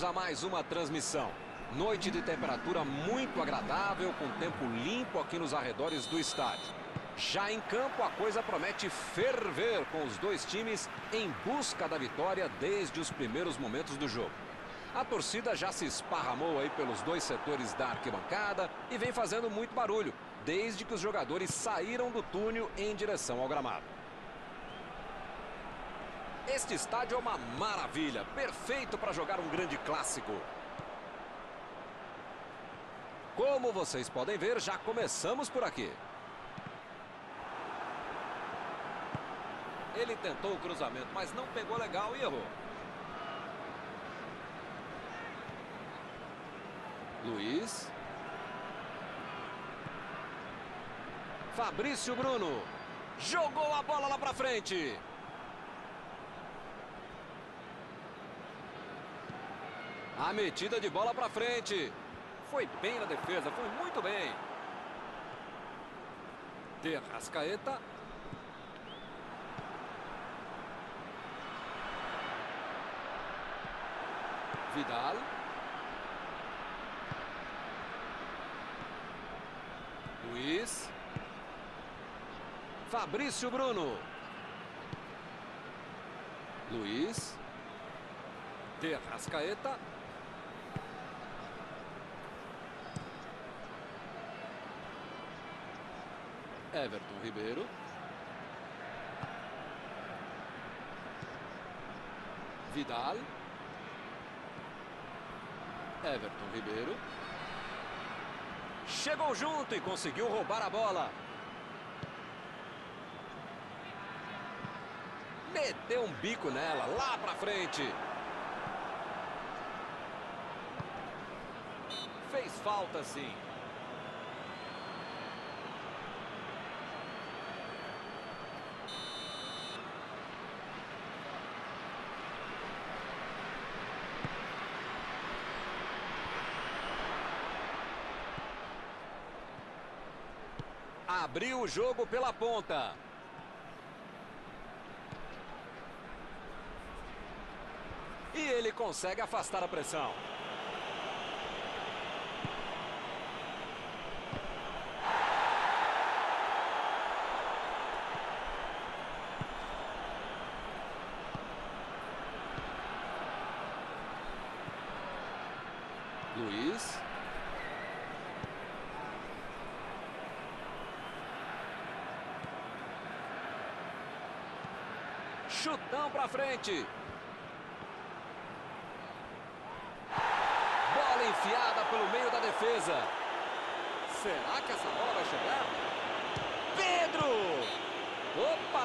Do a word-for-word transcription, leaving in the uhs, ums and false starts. bem-vindos a mais uma transmissão. Noite de temperatura muito agradável, com tempo limpo aqui nos arredores do estádio. Já em campo, a coisa promete ferver com os dois times em busca da vitória desde os primeiros momentos do jogo. A torcida já se esparramou aí pelos dois setores da arquibancada e vem fazendo muito barulho, desde que os jogadores saíram do túnel em direção ao gramado. Este estádio é uma maravilha, perfeito para jogar um grande clássico. Como vocês podem ver, já começamos por aqui. Ele tentou o cruzamento, mas não pegou legal e errou. Luiz. Fabrício Bruno. Jogou a bola lá para frente. A metida de bola para frente. Foi bem na defesa, foi muito bem. De Arrascaeta. Vidal. Luiz. Fabrício Bruno. Luiz. De Arrascaeta. Everton Ribeiro. Vidal. Everton Ribeiro. Chegou junto e conseguiu roubar a bola. Meteu um bico nela, lá pra frente. Fez falta, sim. Abriu o jogo pela ponta. E ele consegue afastar a pressão. Luiz. Chutão pra frente. Bola enfiada pelo meio da defesa. Será que essa bola vai chegar? Pedro! Opa!